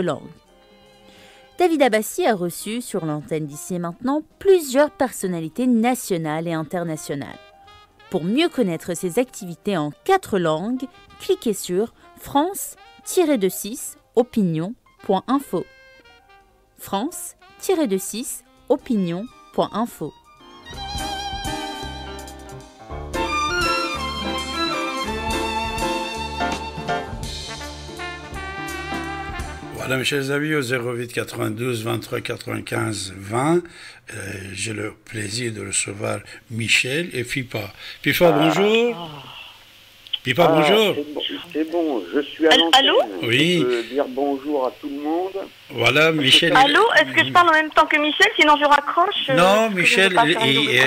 langue. David Abbasi a reçu, sur l'antenne d'ici et maintenant, plusieurs personnalités nationales et internationales. Pour mieux connaître ses activités en 4 langues, cliquez sur France-26-opinion.info. France-26-opinion.info. Voilà, mes chers amis, au 08 92 23 95 20, j'ai le plaisir de recevoir Michel et Pippa. Pippa, bonjour. Pippa, bonjour. C'est bon, je suis à l'antenne. Allô? Oui. Je peux dire bonjour à tout le monde. Voilà, Michel. Allô? Est-ce que je parle en même temps que Michel? Sinon, je raccroche. Non, Michel,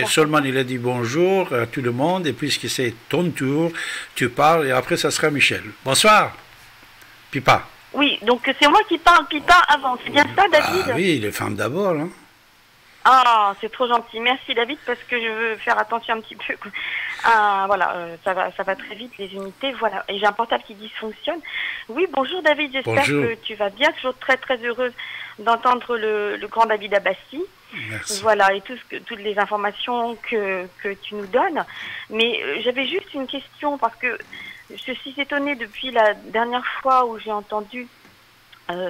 seulement il a dit bonjour à tout le monde, et puisque c'est ton tour, tu parles, et après, ça sera Michel. Bonsoir, Pippa. Oui, donc c'est moi qui parle, Pippa, avant. C'est bien ça, David? Oui, les femmes d'abord. Hein. Ah, c'est trop gentil. Merci, David, parce que je veux faire attention un petit peu. Voilà, ça va très vite, les unités. Voilà, et j'ai un portable qui dysfonctionne. Oui, bonjour, David. J'espère que tu vas bien. Toujours très, très heureuse d'entendre le grand David Abbasi. Merci. Voilà, et toutes les informations que tu nous donnes. Mais j'avais juste une question, parce que je suis étonnée depuis la dernière fois où j'ai entendu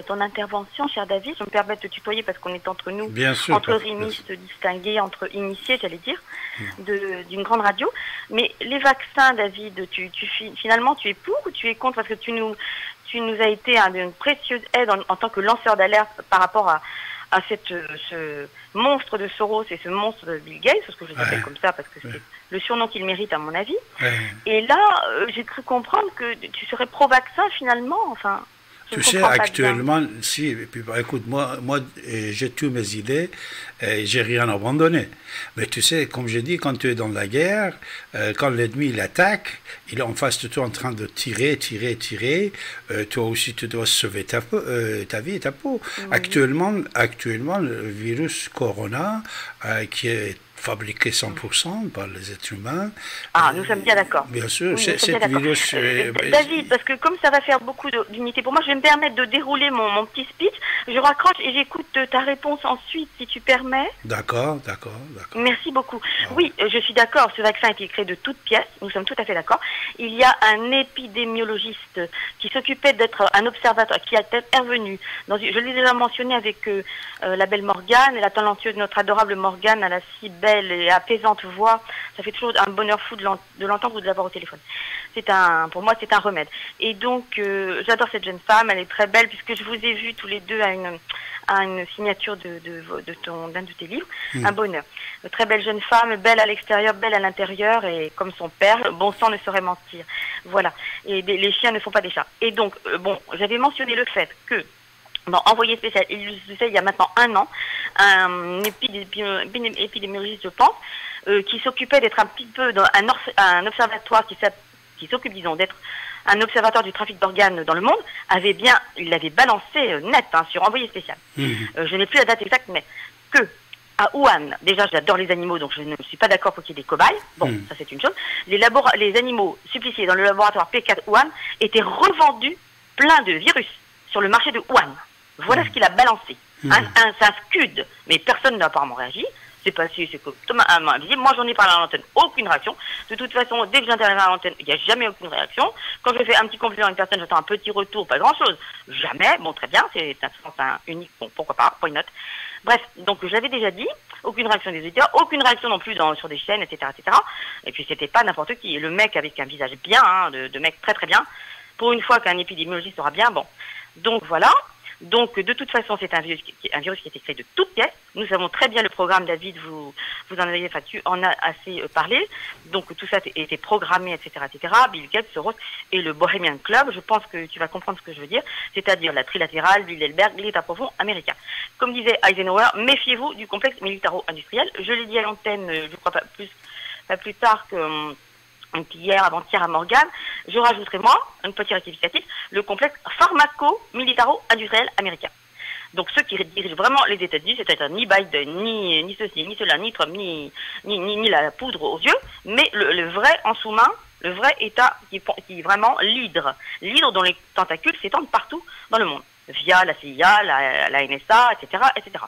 ton intervention, cher David. Je me permets de te tutoyer parce qu'on est entre nous, bien sûr, entre rimistes distingués, entre initiés, j'allais dire, d'une grande radio. Mais les vaccins, David, finalement, tu es pour ou tu es contre? Parce que tu nous as été une précieuse aide en tant que lanceur d'alerte par rapport à ce monstre de Soros et ce monstre de Bill Gates, parce que je les appelle comme ça, parce que c'est le surnom qu'il mérite à mon avis. Et là, j'ai cru comprendre que tu serais pro-vaccin finalement, enfin... Tu sais, actuellement, si, écoute, moi j'ai toutes mes idées, j'ai rien abandonné. Mais tu sais, comme je dis, quand tu es dans la guerre, quand l'ennemi l'attaque, il est en face de toi en train de tirer. Toi aussi, tu dois sauver ta vie et ta peau. Mmh. Actuellement, le virus Corona, qui est fabriqué 100% par les êtres humains. Ah, nous sommes bien d'accord. Bien sûr, oui, c'est virus... David, parce que comme ça va faire beaucoup d'unités pour moi, je vais me permettre de dérouler mon petit speech. Je raccroche et j'écoute ta réponse ensuite, si tu permets. D'accord. Merci beaucoup. Ah. Oui, je suis d'accord, ce vaccin a été créé de toutes pièces, nous sommes tout à fait d'accord. Il y a un épidémiologiste qui s'occupait d'être un observateur, qui a été intervenu. Je l'ai déjà mentionné avec la belle Morgane, et la talentueuse, notre adorable Morgane, à la Cibelle, et apaisante voix, ça fait toujours un bonheur fou de l'entendre ou de l'avoir au téléphone. Pour moi, c'est un remède. Et donc, j'adore cette jeune femme, elle est très belle, puisque je vous ai vu tous les deux à une signature d'un de tes livres, un bonheur. Une très belle jeune femme, belle à l'extérieur, belle à l'intérieur, et comme son père, le bon sang ne saurait mentir. Voilà. Et les chiens ne font pas des chats. Et donc, bon, j'avais mentionné le fait que, bon, envoyé spécial, il y a maintenant un an, un épidémiologiste, je pense, qui s'occupait d'être un petit peu dans un observatoire qui s'occupe, disons, d'être un observateur du trafic d'organes dans le monde, il l'avait balancé net, hein, sur envoyé spécial. Je n'ai plus la date exacte, mais à Wuhan, déjà j'adore les animaux, donc je ne suis pas d'accord pour qu'il y ait des cobayes, bon, ça c'est une chose, les animaux suppliciés dans le laboratoire P4 Wuhan étaient revendus plein de virus sur le marché de Wuhan. Voilà ce qu'il a balancé. C'est un scud, mais personne n'a apparemment réagi. C'est passé, c'est totalement invisible. Moi, j'en ai parlé à l'antenne, aucune réaction. De toute façon, dès que j'interviens à l'antenne, il n'y a jamais aucune réaction. Quand je fais un petit compliment à une personne, j'attends un petit retour, pas grand-chose. Jamais. Bon, très bien, c'est un sens unique. Bon, pourquoi pas, point note. Bref, donc je l'avais déjà dit, aucune réaction des auditeurs, aucune réaction non plus sur des chaînes, etc., etc. Et puis, c'était pas n'importe qui. Le mec avec un visage bien, hein, de mec très très bien, pour une fois qu'un épidémiologiste sera bien, bon. Donc, voilà. Donc, de toute façon, c'est un virus qui a été créé de toutes pièces. Nous savons très bien le programme, David, vous en avez, enfin, tu en as assez parlé. Donc, tout ça a été programmé, etc., etc. Bill Gates, Soros et le Bohemian Club. Je pense que tu vas comprendre ce que je veux dire. C'est-à-dire la trilatérale, Bilderberg, l'État profond américain. Comme disait Eisenhower, méfiez-vous du complexe militaro-industriel. Je l'ai dit à l'antenne, je crois pas plus tard que... hier, avant-hier à Morgane, je rajouterai moi, un petit rectificatif, le complexe pharmaco-militaro-industriel américain. Donc ceux qui dirigent vraiment les États-Unis, c'est-à-dire ni Biden, ni ceci, ni cela, ni Trump, ni la poudre aux yeux, mais le vrai en sous-main, le vrai État qui est vraiment l'hydre dont les tentacules s'étendent partout dans le monde. via la CIA, la NSA, etc., etc.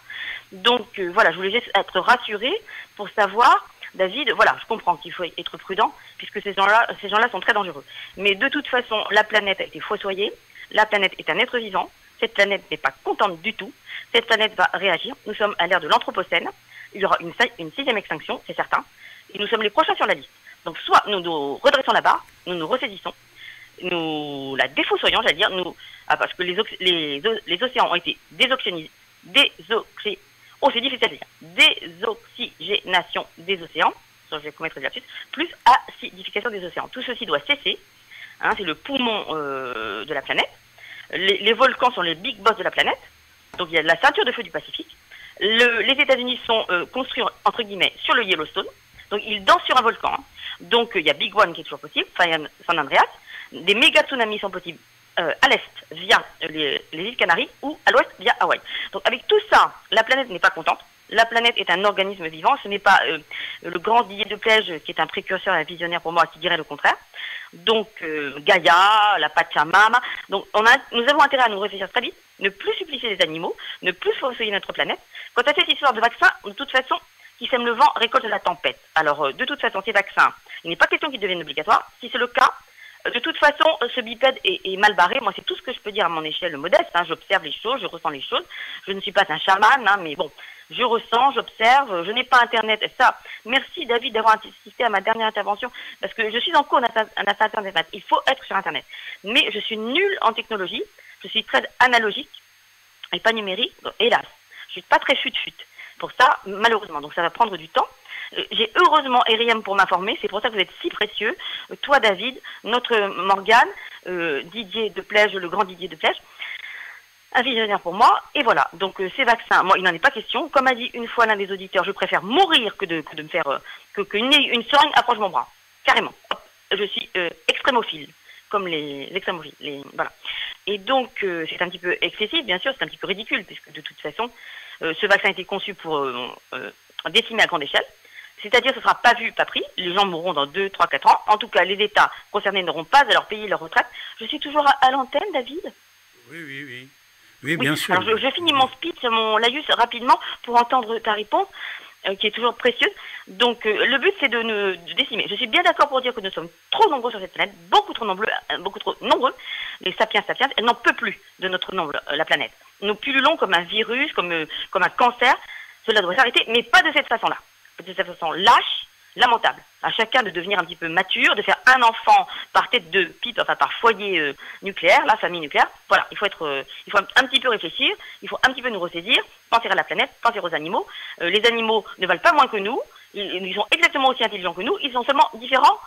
Donc voilà, je voulais juste être rassurée pour savoir, David, voilà, je comprends qu'il faut être prudent, puisque ces gens-là sont très dangereux. Mais de toute façon, la planète a été fossoyée, la planète est un être vivant, cette planète n'est pas contente du tout, cette planète va réagir, nous sommes à l'ère de l'anthropocène, il y aura une sixième extinction, c'est certain, et nous sommes les prochains sur la liste. Donc soit nous nous redressons la barre, nous nous ressaisissons, nous la défaussoyons, j'allais dire, parce que les océans ont été désoxygénés. Oh, c'est difficile à dire. Désoxygénation des océans, je vais commettre des lapsus, plus acidification des océans. Tout ceci doit cesser. Hein, c'est le poumon de la planète. Les volcans sont les big boss de la planète. Donc il y a la ceinture de feu du Pacifique. Les États-Unis sont construits, entre guillemets, sur le Yellowstone. Donc ils dansent sur un volcan. Hein. Donc il y a Big One qui est toujours possible, San Andreas. Des méga tsunamis sont possibles à l'est via les îles Canaries ou à l'ouest via Hawaï. Donc avec tout ça, la planète n'est pas contente. La planète est un organisme vivant. Ce n'est pas le grand Didier de Plaige qui est un précurseur et un visionnaire pour moi qui dirait le contraire. Donc Gaïa, la Pachamama. Donc nous avons intérêt à nous réfléchir très vite, ne plus supplicier les animaux, ne plus fossoyer notre planète. Quant à cette histoire de vaccin, de toute façon, qui sème le vent récolte la tempête. Alors de toute façon, ces vaccins, il n'est pas question qu'ils deviennent obligatoires. Si c'est le cas, de toute façon, ce bipède est mal barré. Moi, c'est tout ce que je peux dire à mon échelle modeste. Hein. J'observe les choses, je ressens les choses. Je ne suis pas un chaman, hein, mais bon, je ressens, j'observe. Je n'ai pas Internet. Ça, merci David d'avoir assisté à ma dernière intervention parce que je suis en cours d'un Internet. Il faut être sur Internet. Mais je suis nulle en technologie. Je suis très analogique et pas numérique. Donc, hélas, je suis pas très fut-fut. Pour ça, malheureusement. Donc, ça va prendre du temps. J'ai heureusement R.I.M. pour m'informer, c'est pour ça que vous êtes si précieux. Toi David, notre Morgane, Didier de Plaige, le grand Didier de Plaige, un visionnaire pour moi, et voilà. Donc ces vaccins, moi il n'en est pas question. Comme a dit une fois l'un des auditeurs, je préfère mourir que de me faire qu'une seringue approche mon bras. Carrément. Hop. Je suis extrémophile, comme les extrémophiles. Voilà. Et donc c'est un petit peu excessif, bien sûr, c'est un petit peu ridicule, puisque de toute façon, ce vaccin a été conçu pour décimer à grande échelle. C'est-à-dire que ce ne sera pas vu, pas pris. Les gens mourront dans 2, 3, 4 ans. En tout cas, les États concernés n'auront pas à leur payer leur retraite. Je suis toujours à l'antenne, David ? Oui. Oui, bien sûr. Alors, je finis mon speech, mon laïus rapidement pour entendre ta réponse, qui est toujours précieuse. Donc, le but, c'est de décimer. Je suis bien d'accord pour dire que nous sommes trop nombreux sur cette planète, beaucoup trop nombreux. Les sapiens, elle n'en peut plus de notre nombre, la planète. Nous pullulons comme un virus, comme un cancer. Cela doit s'arrêter, mais pas de cette façon-là. De cette façon lâche, lamentable. À chacun de devenir un petit peu mature, de faire un enfant par tête de pipe, enfin par foyer nucléaire, la famille nucléaire. Voilà, il faut un petit peu réfléchir, il faut un petit peu nous ressaisir, penser à la planète, penser aux animaux. Les animaux ne valent pas moins que nous, ils sont exactement aussi intelligents que nous, ils sont seulement différents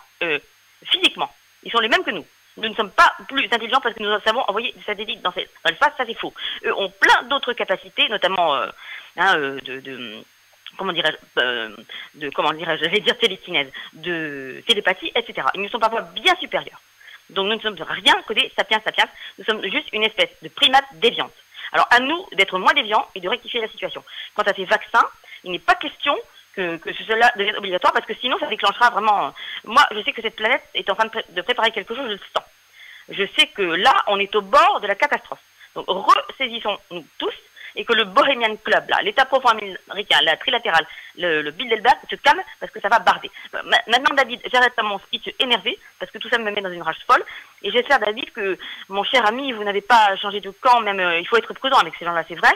physiquement. Ils sont les mêmes que nous. Nous ne sommes pas plus intelligents parce que nous savons envoyer des satellites dans l'espace, ça c'est faux. Eux ont plein d'autres capacités, notamment comment dirais-je, télékinèse, de télépathie, etc. Ils nous sont parfois bien supérieurs. Donc nous ne sommes rien que des sapiens, nous sommes juste une espèce de primates déviantes. Alors à nous d'être moins déviants et de rectifier la situation. Quant à ces vaccins, il n'est pas question que cela devienne obligatoire parce que sinon ça déclenchera vraiment... Moi je sais que cette planète est en train de préparer quelque chose, je le sens. Je sais que là on est au bord de la catastrophe. Donc ressaisissons-nous tous et que le Bohemian Club, là, l'État profond américain, la trilatérale, le Bilderberg, se calme parce que ça va barder. Maintenant, David, j'arrête à mon speech énervé parce que tout ça me met dans une rage folle. Et j'espère, David, que mon cher ami, vous n'avez pas changé de camp, même il faut être prudent avec ces gens-là, c'est vrai,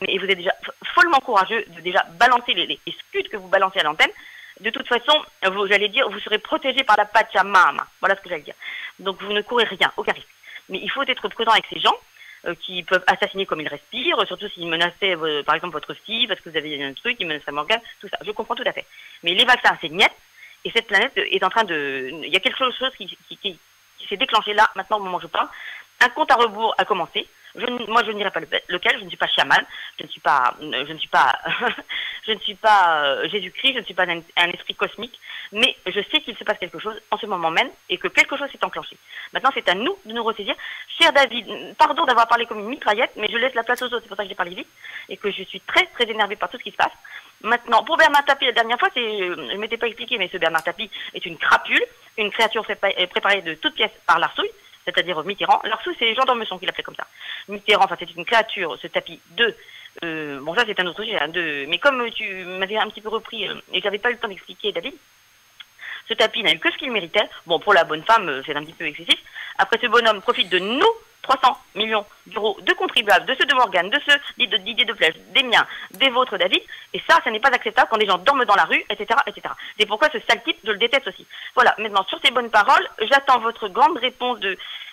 mais vous êtes déjà follement courageux de déjà balancer les scuds que vous balancez à l'antenne. De toute façon, j'allais dire, vous serez protégé par la Pachamama. Voilà ce que j'allais dire. Donc vous ne courez rien, aucun risque. Mais il faut être prudent avec ces gens qui peuvent assassiner comme ils respirent, surtout s'ils menaçaient, par exemple, votre fille, parce que vous avez un truc, ils menaceraient Morgane, tout ça. Je comprends tout à fait. Mais les vaccins, c'est niette, et cette planète est en train de... Il y a quelque chose qui s'est déclenché là, maintenant, au moment où je parle. Un compte à rebours a commencé. Moi, je ne dirai pas lequel, je ne suis pas chaman, je ne suis pas Jésus-Christ, je ne suis pas un esprit cosmique, mais je sais qu'il se passe quelque chose en ce moment même et que quelque chose s'est enclenché. Maintenant, c'est à nous de nous ressaisir. Cher David, pardon d'avoir parlé comme une mitraillette, mais je laisse la place aux autres, c'est pour ça que j'ai parlé vite et que je suis très, très énervée par tout ce qui se passe. Maintenant, pour Bernard Tapie, la dernière fois, je ne m'étais pas expliqué, mais ce Bernard Tapie est une crapule, une créature préparée de toutes pièces par l'arsouille. c'est-à-dire Mitterrand. Alors, c'est les gendarmes qui l'appelaient comme ça. Mitterrand, enfin, c'est une créature, ce tapis de... bon, ça, c'est un autre sujet. Hein, mais comme tu m'avais un petit peu repris, et j'avais pas eu le temps d'expliquer, David, ce tapis n'a eu que ce qu'il méritait. Bon, pour la bonne femme, c'est un petit peu excessif. Après, ce bonhomme profite de nous, 300 millions d'euros de contribuables, de ceux de Morgane, de ceux de Didier de Plaige, des miens, des vôtres, David. Et ça, ça n'est pas acceptable quand des gens dorment dans la rue, etc., etc. C'est pourquoi ce sale type, je le déteste aussi. Voilà, maintenant, sur ces bonnes paroles, j'attends votre grande réponse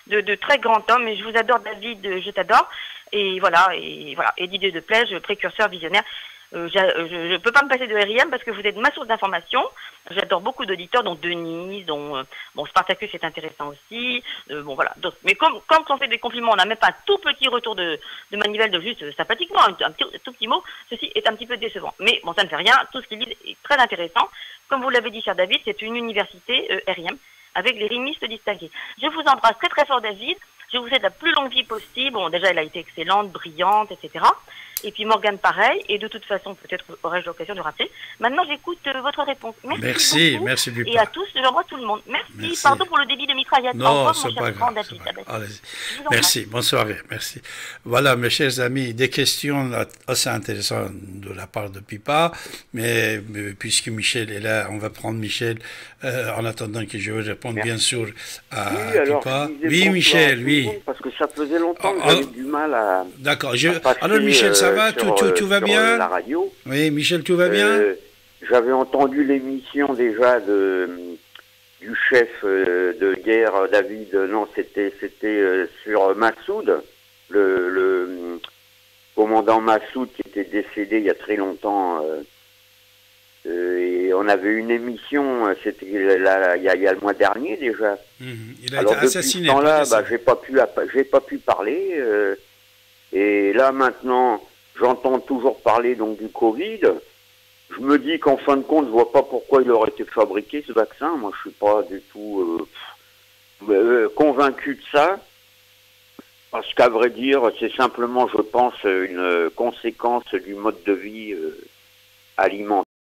de très grand homme. Et je vous adore, David, je t'adore. Et voilà, et Didier de Plaige, précurseur, visionnaire. Je ne peux pas me passer de R.I.M. parce que vous êtes ma source d'information. J'adore beaucoup d'auditeurs, dont Denise, dont bon, Spartacus est intéressant aussi. Bon, voilà. Donc, mais quand on fait des compliments, on n'a même pas un tout petit retour de manivelle de juste sympathiquement, un tout petit mot. Ceci est un petit peu décevant. Mais bon, ça ne fait rien. Tout ce qu'ils disent est très intéressant. Comme vous l'avez dit, cher David, c'est une université R.I.M. avec les RIMistes distingués. Je vous embrasse très très fort, David. Je vous souhaite la plus longue vie possible. Bon, déjà, elle a été excellente, brillante, etc. Et puis Morgane, pareil. Et de toute façon, peut-être aurais-je l'occasion de rappeler. Maintenant, j'écoute votre réponse. Merci beaucoup. Et à tous, j'embrasse tout le monde. Merci. Pardon pour le débit de mitraillette. Non, c'est pas grave. Merci. Bonne soirée. Merci. Voilà, mes chers amis, des questions assez intéressantes de la part de Pippa. Mais puisque Michel est là, on va prendre Michel en attendant que je réponde, bien sûr, à Pippa. Oui, Michel, oui. Parce que ça faisait longtemps que j'avais du mal à... D'accord. Alors, Michel, ça va, tout va bien. La radio. Oui, Michel, tout va bien. J'avais entendu l'émission déjà du chef de guerre, David. Non, c'était sur Massoud, le commandant Massoud qui était décédé il y a très longtemps. Et on avait une émission, c'était il y a le mois dernier déjà. Il a été assassiné. Alors depuis ce temps-là, j'ai pas pu parler. Et là maintenant, j'entends toujours parler donc du Covid. Je me dis qu'en fin de compte, je vois pas pourquoi il aurait été fabriqué ce vaccin. Moi, je suis pas du tout convaincu de ça, parce qu'à vrai dire, c'est simplement, je pense, une conséquence du mode de vie alimentaire.